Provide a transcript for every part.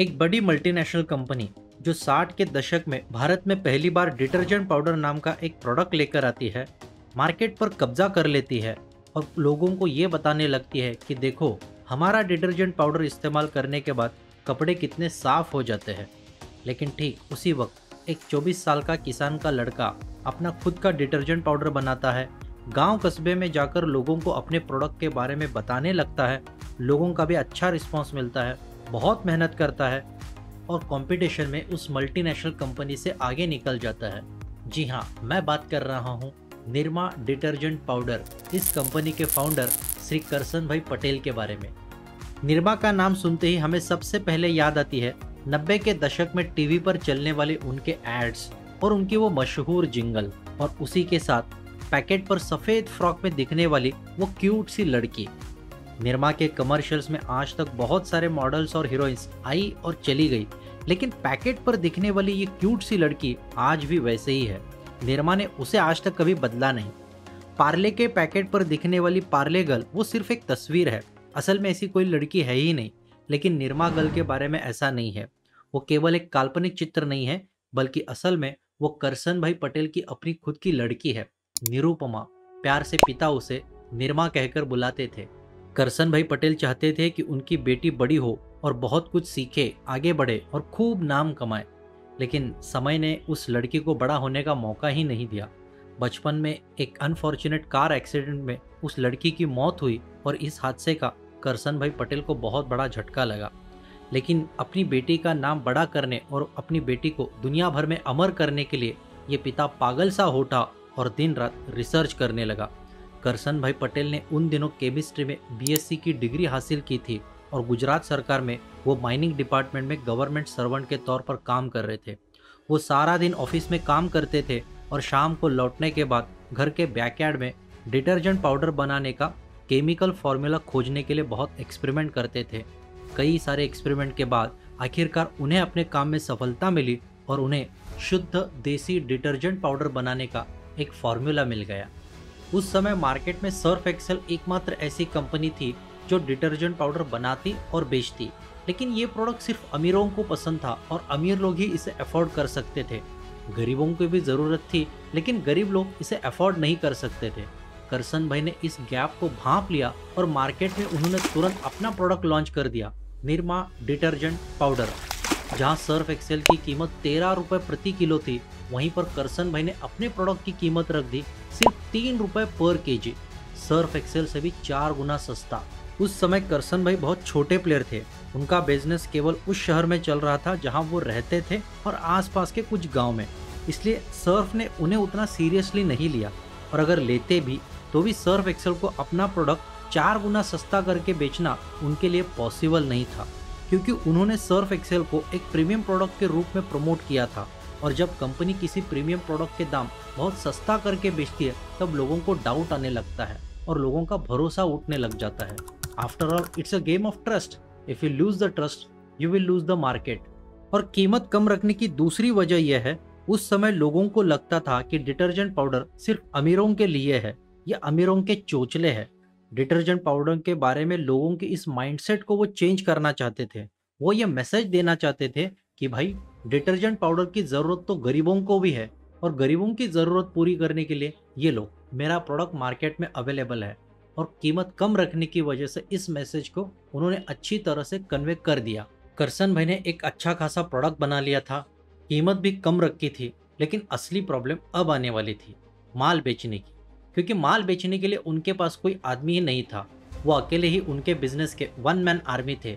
एक बड़ी multinational company जो 60 के दशक में भारत में पहली बार डिटर्जेंट पाउडर नाम का एक प्रोडक्ट लेकर आती है, मार्केट पर कब्जा कर लेती है और लोगों को ये बताने लगती है कि देखो हमारा डिटर्जेंट पाउडर इस्तेमाल करने के बाद कपड़े कितने साफ हो जाते हैं। लेकिन ठीक उसी वक्त एक 24 साल का किसान का लड़का अपना खुद का डिटर्जेंट पाउडर बनाता है, गांव कस्बे में जाकर लोगों को अपने प्रोडक्ट के बारे में बताने लगता है। लोगों का भी अच्छा रिस्पॉन्स मिलता है, बहुत मेहनत करता है और कंपटीशन में उस मल्टीनेशनल कंपनी से आगे निकल जाता है। जी हाँ, मैं बात कर रहा हूँ निर्मा डिटर्जेंट पाउडर इस कंपनी के फाउंडर श्री करसन भाई पटेल के बारे में। निर्मा का नाम सुनते ही हमें सबसे पहले याद आती है 90 के दशक में टीवी पर चलने वाले उनके एड्स और उनकी वो मशहूर जिंगल, और उसी के साथ पैकेट पर सफ़ेद फ्रॉक में दिखने वाली वो क्यूट सी लड़की। निर्मा के कमर्शियल्स में आज तक बहुत सारे मॉडल्स और हीरोइंस आई और चली गई, लेकिन पैकेट पर दिखने वाली ये क्यूट सी लड़की आज भी वैसे ही है। निर्मा ने उसे आज तक कभी बदला नहीं। पार्ले के पैकेट पर दिखने वाली पार्ले गर्ल वो सिर्फ एक तस्वीर है, असल में ऐसी कोई लड़की है ही नहीं। लेकिन निर्मा गर्ल के बारे में ऐसा नहीं है, वो केवल एक काल्पनिक चित्र नहीं है, बल्कि असल में वो करसन भाई पटेल की अपनी खुद की लड़की है, निरुपमा। प्यार से पिता उसे निर्मा कहकर बुलाते थे। करसन भाई पटेल चाहते थे कि उनकी बेटी बड़ी हो और बहुत कुछ सीखे, आगे बढ़े और खूब नाम कमाए, लेकिन समय ने उस लड़की को बड़ा होने का मौका ही नहीं दिया। बचपन में एक अनफॉर्चुनेट कार एक्सीडेंट में उस लड़की की मौत हुई और इस हादसे का करसन भाई पटेल को बहुत बड़ा झटका लगा। लेकिन अपनी बेटी का नाम बड़ा करने और अपनी बेटी को दुनिया भर में अमर करने के लिए ये पिता पागल सा हो उठा और दिन रात रिसर्च करने लगा। करसन भाई पटेल ने उन दिनों केमिस्ट्री में बीएससी की डिग्री हासिल की थी और गुजरात सरकार में वो माइनिंग डिपार्टमेंट में गवर्नमेंट सर्वेंट के तौर पर काम कर रहे थे। वो सारा दिन ऑफिस में काम करते थे और शाम को लौटने के बाद घर के बैकयार्ड में डिटर्जेंट पाउडर बनाने का केमिकल फॉर्मूला खोजने के लिए बहुत एक्सपेरिमेंट करते थे। कई सारे एक्सपेरिमेंट के बाद आखिरकार उन्हें अपने काम में सफलता मिली और उन्हें शुद्ध देसी डिटर्जेंट पाउडर बनाने का एक फॉर्मूला मिल गया। उस समय मार्केट में सर्फ एक्सेल एकमात्र ऐसी कंपनी थी जो डिटर्जेंट पाउडर बनाती और बेचती, लेकिन ये प्रोडक्ट सिर्फ अमीरों को पसंद था और अमीर लोग ही इसे अफोर्ड कर सकते थे। गरीबों की भी ज़रूरत थी, लेकिन गरीब लोग इसे अफोर्ड नहीं कर सकते थे। करसन भाई ने इस गैप को भांप लिया और मार्केट में उन्होंने तुरंत अपना प्रोडक्ट लॉन्च कर दिया, निर्मा डिटर्जेंट पाउडर। जहाँ सर्फ एक्सेल की कीमत 13 रुपये प्रति किलो थी, वहीं पर करसन भाई ने अपने प्रोडक्ट की कीमत रख दी सिर्फ 3 रुपये पर केजी, सर्फ एक्सेल से भी 4 गुना सस्ता। उस समय करसन भाई बहुत छोटे प्लेयर थे। उनका बिजनेस केवल उस शहर में चल रहा था जहां वो रहते थे और आसपास के कुछ गांव में, इसलिए सर्फ ने उन्हें उतना सीरियसली नहीं लिया, और अगर लेते भी तो भी सर्फ एक्सेल को अपना प्रोडक्ट 4 गुना सस्ता करके बेचना उनके लिए पॉसिबल नहीं था, क्योंकि उन्होंने सर्फ एक्सेल को एक प्रीमियम प्रोडक्ट के रूप में प्रमोट किया था। और जब कंपनी किसी प्रीमियम प्रोडक्ट के दाम बहुत सस्ता करके बेचती है, तब लोगों को डाउट आने लगता है और लोगों का भरोसा उठने लग जाता है। After all it's a game of trust, if you lose the trust you will lose the market. और कीमत कम रखने की दूसरी वजह यह है, उस समय लोगों को लगता था कि डिटर्जेंट पाउडर सिर्फ अमीरों के लिए है, यह अमीरों के चोचले है। डिटर्जेंट पाउडर के बारे में लोगों के इस माइंडसेट को वो चेंज करना चाहते थे। वो ये मैसेज देना चाहते थे कि भाई डिटर्जेंट पाउडर की ज़रूरत तो गरीबों को भी है, और गरीबों की ज़रूरत पूरी करने के लिए ये लो मेरा प्रोडक्ट मार्केट में अवेलेबल है। और कीमत कम रखने की वजह से इस मैसेज को उन्होंने अच्छी तरह से कन्वे कर दिया। करसन भाई ने एक अच्छा खासा प्रोडक्ट बना लिया था, कीमत भी कम रखी थी, लेकिन असली प्रॉब्लम अब आने वाली थी माल बेचने की, क्योंकि माल बेचने के लिए उनके पास कोई आदमी ही नहीं था। वो अकेले ही उनके बिजनेस के वन मैन आर्मी थे।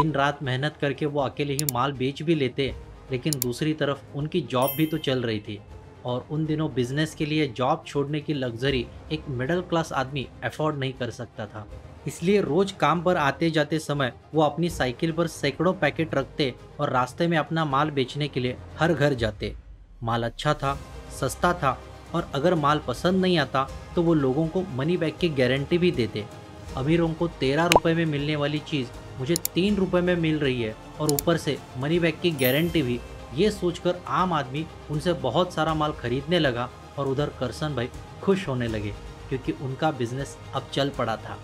दिन रात मेहनत करके वो अकेले ही माल बेच भी लेते, लेकिन दूसरी तरफ उनकी जॉब भी तो चल रही थी, और उन दिनों बिजनेस के लिए जॉब छोड़ने की लग्जरी एक मिडिल क्लास आदमी अफोर्ड नहीं कर सकता था। इसलिए रोज काम पर आते जाते समय वो अपनी साइकिल पर सैकड़ों पैकेट रखते और रास्ते में अपना माल बेचने के लिए हर घर जाते। माल अच्छा था, सस्ता था, और अगर माल पसंद नहीं आता तो वो लोगों को मनी बैक की गारंटी भी देते। अमीरों को 13 रुपये में मिलने वाली चीज़ मुझे 3 रुपये में मिल रही है, और ऊपर से मनी बैक की गारंटी भी। ये सोचकर आम आदमी उनसे बहुत सारा माल खरीदने लगा, और उधर करसन भाई खुश होने लगे क्योंकि उनका बिजनेस अब चल पड़ा था।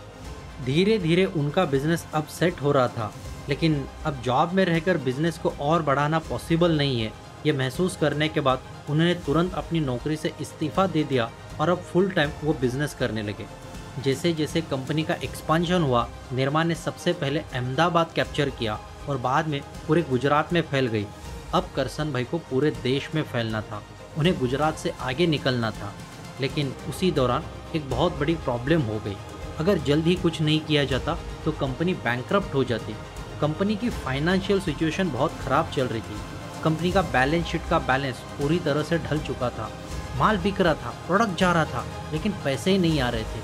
धीरे धीरे उनका बिजनेस अब सेट हो रहा था। लेकिन अब जॉब में रहकर बिजनेस को और बढ़ाना पॉसिबल नहीं है। ये महसूस करने के बाद उन्होंने तुरंत अपनी नौकरी से इस्तीफ़ा दे दिया और अब फुल टाइम वो बिज़नेस करने लगे। जैसे जैसे कंपनी का एक्सपांशन हुआ, निर्मा ने सबसे पहले अहमदाबाद कैप्चर किया और बाद में पूरे गुजरात में फैल गई। अब करसन भाई को पूरे देश में फैलना था, उन्हें गुजरात से आगे निकलना था। लेकिन उसी दौरान एक बहुत बड़ी प्रॉब्लम हो गई। अगर जल्द ही कुछ नहीं किया जाता तो कंपनी बैंकरप्ट हो जाती। कंपनी की फाइनेंशियल सिचुएशन बहुत ख़राब चल रही थी। कंपनी का बैलेंस शीट का बैलेंस पूरी तरह से ढल चुका था। माल बिक रहा था, प्रोडक्ट जा रहा था, लेकिन पैसे ही नहीं आ रहे थे।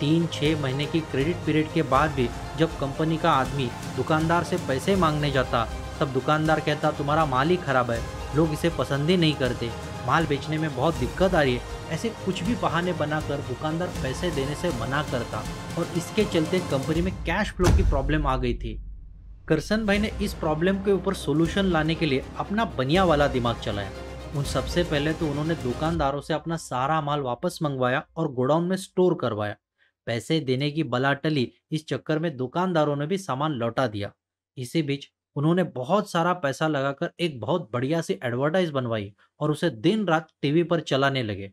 3-6 महीने की क्रेडिट पीरियड के बाद भी जब कंपनी का आदमी दुकानदार से पैसे मांगने जाता, तब दुकानदार कहता तुम्हारा माल ही ख़राब है, लोग इसे पसंद ही नहीं करते, माल बेचने में बहुत दिक्कत आ रही है। ऐसे कुछ भी बहाने बनाकर दुकानदार पैसे देने से मना करता और इसके चलते कंपनी में कैश फ्लो की प्रॉब्लम आ गई थी। करसन भाई ने इस प्रॉब्लम के ऊपर सोल्यूशन लाने के लिए अपना बनिया वाला दिमाग चलाया। उन सबसे पहले तो उन्होंने दुकानदारों से अपना सारा माल वापस मंगवाया और गोडाउन में स्टोर करवाया। पैसे देने की बला टली, इस चक्कर में दुकानदारों ने भी सामान लौटा दिया। इसी बीच उन्होंने बहुत सारा पैसा लगाकर एक बहुत बढ़िया सी एडवर्टाइज बनवाई और उसे दिन रात टीवी पर चलाने लगे।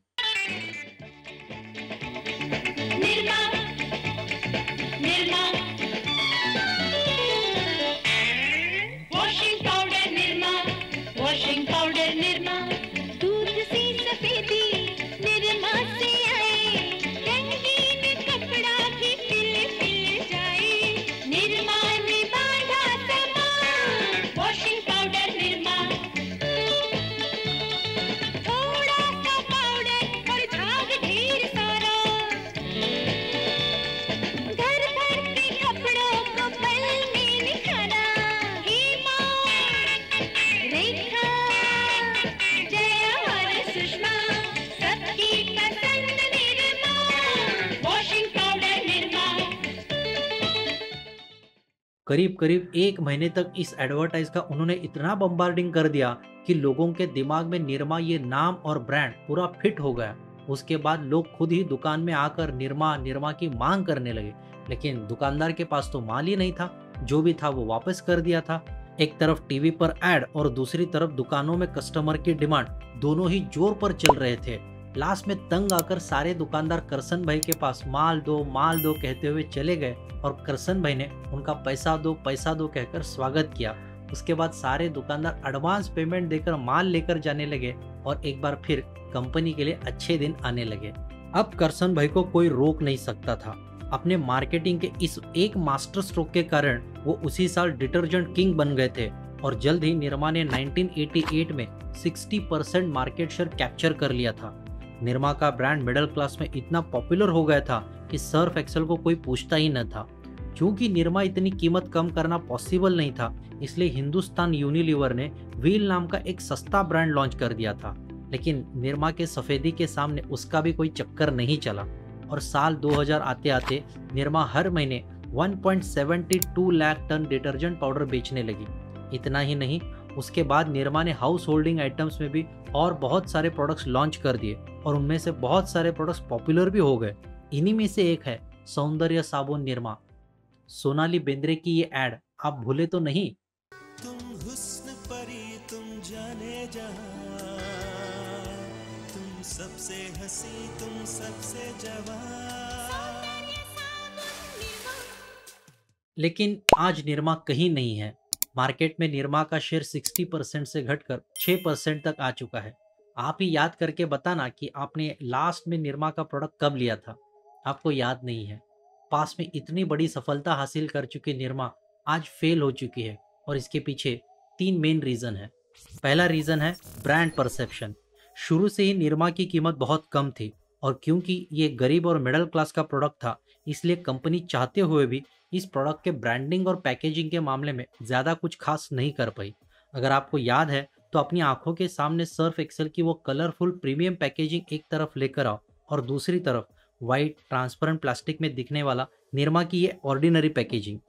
करीब करीब 1 महीने तक इस एडवर्टाइज का उन्होंने इतना बम्बार्डिंग कर दिया कि लोगों के दिमाग में निर्मा ये नाम और ब्रांड पूरा फिट हो गया। उसके बाद लोग खुद ही दुकान में आकर निर्मा निर्मा की मांग करने लगे। लेकिन दुकानदार के पास तो माल ही नहीं था, जो भी था वो वापस कर दिया था। एक तरफ टीवी पर ऐड और दूसरी तरफ दुकानों में कस्टमर की डिमांड, दोनों ही जोर पर चल रहे थे। लास्ट में तंग आकर सारे दुकानदार करसन भाई के पास माल दो कहते हुए चले गए और करसन भाई ने उनका पैसा दो कहकर स्वागत किया। उसके बाद सारे दुकानदार एडवांस पेमेंट देकर माल लेकर जाने लगे और एक बार फिर कंपनी के लिए अच्छे दिन आने लगे। अब करसन भाई को कोई रोक नहीं सकता था। अपने मार्केटिंग के इस एक मास्टर स्ट्रोक के कारण वो उसी साल डिटर्जेंट किंग बन गए थे और जल्द ही निर्मा ने 1988 में 60% मार्केट शेयर कैप्चर कर लिया था। निर्मा का ब्रांड मिडिल क्लास में इतना पॉपुलर हो गया था कि सर्फ एक्सेल को कोई पूछता ही न था। क्योंकि निर्मा इतनी कीमत कम करना पॉसिबल नहीं था, इसलिए हिंदुस्तान यूनिलीवर ने वील नाम का एक सस्ता ब्रांड लॉन्च कर दिया था। लेकिन निर्मा के सफ़ेदी के सामने उसका भी कोई चक्कर नहीं चला और साल 2000 आते आते निर्मा हर महीने 1.72 लाख टन डिटर्जेंट पाउडर बेचने लगी। इतना ही नहीं, उसके बाद निर्मा ने हाउस होल्डिंग आइटम्स में भी और बहुत सारे प्रोडक्ट्स लॉन्च कर दिए और उनमें से बहुत सारे प्रोडक्ट्स पॉपुलर भी हो गए। इन्हीं में से एक है सौंदर्य साबुन निर्मा। सोनाली बेंद्रे की ये ऐड आप भूले तो नहीं। तुम हुस्न परी तुम जाने जहां, तुम सबसे हंसी तुम सबसे जवान। लेकिन आज निर्मा कहीं नहीं है। मार्केट में निर्मा का शेयर 60% से घटकर 6% तक आ चुका है। आप ही याद करके बताना कि आपने लास्ट में निर्मा का प्रोडक्ट कब लिया था। आपको याद नहीं है। पास में इतनी बड़ी सफलता हासिल कर चुकी निर्मा आज फेल हो चुकी है और इसके पीछे 3 मेन रीज़न है। पहला रीज़न है ब्रांड परसेप्शन। शुरू से ही निर्मा की कीमत बहुत कम थी और क्योंकि ये गरीब और मिडिल क्लास का प्रोडक्ट था, इसलिए कंपनी चाहते हुए भी इस प्रोडक्ट के ब्रांडिंग और पैकेजिंग के मामले में ज़्यादा कुछ खास नहीं कर पाई। अगर आपको याद है तो अपनी आंखों के सामने सर्फ एक्सेल की वो कलरफुल प्रीमियम पैकेजिंग एक तरफ लेकर आओ और दूसरी तरफ वाइट ट्रांसपेरेंट प्लास्टिक में दिखने वाला निर्मा की ये ऑर्डिनरी पैकेजिंग।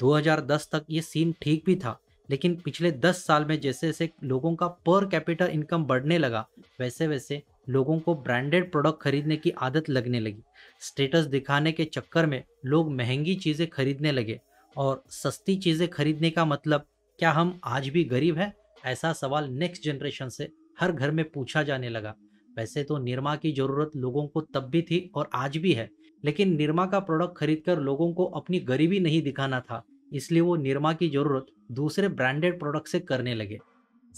2010 तक ये सीन ठीक भी था, लेकिन पिछले 10 साल में जैसे जैसे लोगों का पर कैपिटल इनकम बढ़ने लगा, वैसे वैसे लोगों को ब्रांडेड प्रोडक्ट खरीदने की आदत लगने लगी। स्टेटस दिखाने के चक्कर में लोग महंगी चीज़ें खरीदने लगे और सस्ती चीज़ें खरीदने का मतलब क्या हम आज भी गरीब हैं? ऐसा सवाल नेक्स्ट जनरेशन से हर घर में पूछा जाने लगा। वैसे तो निर्मा की ज़रूरत लोगों को तब भी थी और आज भी है, लेकिन निर्मा का प्रोडक्ट खरीदकर लोगों को अपनी गरीबी नहीं दिखाना था, इसलिए वो निर्मा की ज़रूरत दूसरे ब्रांडेड प्रोडक्ट से करने लगे।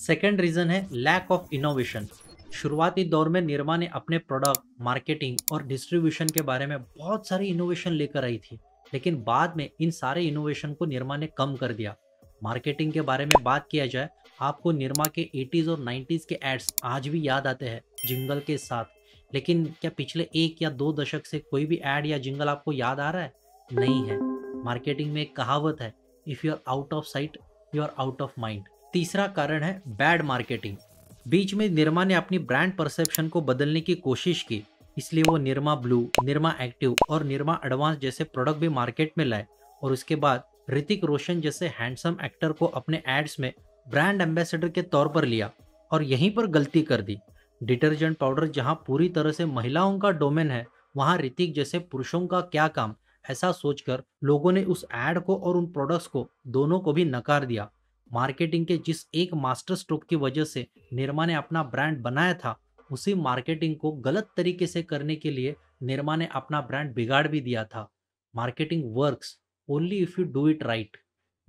सेकेंड रीज़न है लैक ऑफ इनोवेशन। शुरुआती दौर में निर्मा ने अपने प्रोडक्ट, मार्केटिंग और डिस्ट्रीब्यूशन के बारे में बहुत सारी इनोवेशन लेकर आई थी, लेकिन बाद में इन सारे इनोवेशन को निर्मा ने कम कर दिया। मार्केटिंग के बारे में बात किया जाए, आपको निर्मा के 80s और 90s के एड्स आज भी याद आते हैं जिंगल के साथ, लेकिन क्या पिछले एक या दो दशक से कोई भी एड या जिंगल आपको याद आ रहा है? नहीं है। मार्केटिंग में एक कहावत है, if you are out of sight you are out of mind. तीसरा कारण है बैड मार्केटिंग। बीच में निर्मा ने अपनी ब्रांड परसेप्शन को बदलने की कोशिश की, इसलिए वो निर्मा ब्लू, निर्मा एक्टिव और निर्मा एडवांस जैसे प्रोडक्ट भी मार्केट में लाए, और उसके बाद ऋतिक रोशन जैसे हैंडसम एक्टर को अपने एड्स में ब्रांड एम्बेसडर के तौर पर लिया, और यहीं पर गलती कर दी। डिटर्जेंट पाउडर जहां पूरी तरह से महिलाओं का डोमेन है, वहां ऋतिक जैसे पुरुषों का क्या काम, ऐसा सोचकर लोगों ने उस एड को और उन प्रोडक्ट्स को दोनों को भी नकार दिया। मार्केटिंग के जिस एक मास्टर स्ट्रोक की वजह से निर्मा ने अपना ब्रांड बनाया था, उसी मार्केटिंग को गलत तरीके से करने के लिए निर्मा ने अपना ब्रांड बिगाड़ भी दिया था। Marketing works only if you do it right.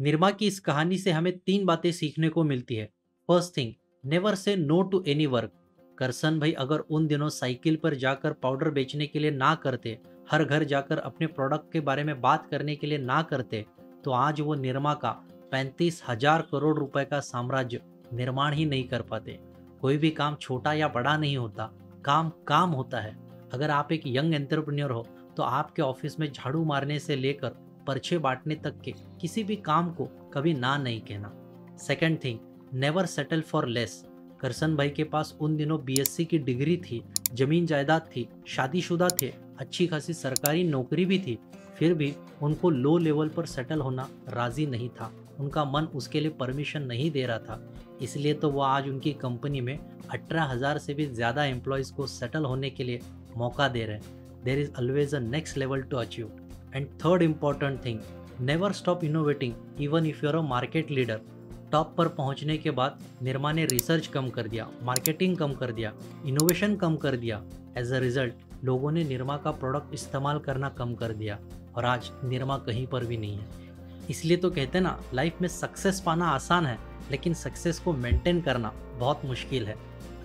Nirma की इस कहानी से हमें तीन बातें सीखने को मिलती है। First thing, never say no to any work. Karsan bhai अगर उन दिनों साइकिल पर जाकर पाउडर बेचने के लिए ना करते, हर घर जाकर अपने प्रोडक्ट के बारे में बात करने के लिए ना करते, तो आज वो निर्मा का 35,000 करोड़ रुपए का साम्राज्य निर्माण ही नहीं कर पाते। कोई भी काम छोटा या बड़ा नहीं होता, काम होता है। अगर आप एक यंग एंटरप्रेन्योर हो तो आपके ऑफिस में झाड़ू मारने से लेकर पर्चे बांटने तक के किसी भी काम को कभी ना नहीं कहना। Second thing, never settle for less. Karsan bhai के पास उन दिनों बीएससी की डिग्री थी, जमीन जायदाद थी, शादीशुदा थे, अच्छी खासी सरकारी नौकरी भी थी, फिर भी उनको लो लेवल पर सेटल होना राजी नहीं था। उनका मन उसके लिए परमिशन नहीं दे रहा था, इसलिए तो वह आज उनकी कंपनी में 18,000 से भी ज़्यादा एम्प्लॉयज़ को सेटल होने के लिए मौका दे रहे हैं। There is always a next level to achieve. And third important thing, never stop innovating even if you are a market leader. Top पर पहुंचने के बाद निर्मा ने रिसर्च कम कर दिया, मार्केटिंग कम कर दिया, इनोवेशन कम कर दिया। एज अ रिजल्ट लोगों ने निर्मा का प्रोडक्ट इस्तेमाल करना कम कर दिया, और आज निर्मा कहीं पर भी नहीं है। इसलिए तो कहते हैं ना, लाइफ में सक्सेस पाना आसान है, लेकिन सक्सेस को मेंटेन करना बहुत मुश्किल है।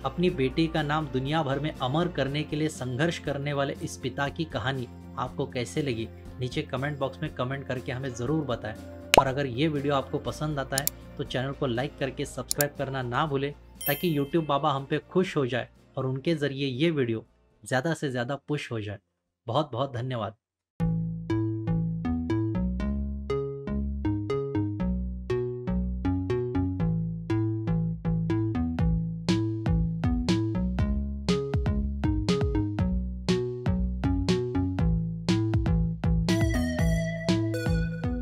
अपनी बेटी का नाम दुनिया भर में अमर करने के लिए संघर्ष करने वाले इस पिता की कहानी आपको कैसे लगी? नीचे कमेंट बॉक्स में कमेंट करके हमें ज़रूर बताएं। और अगर ये वीडियो आपको पसंद आता है तो चैनल को लाइक करके सब्सक्राइब करना ना भूलें, ताकि YouTube बाबा हम पे खुश हो जाए और उनके ज़रिए ये वीडियो ज़्यादा से ज़्यादा पुश हो जाए। बहुत बहुत धन्यवाद।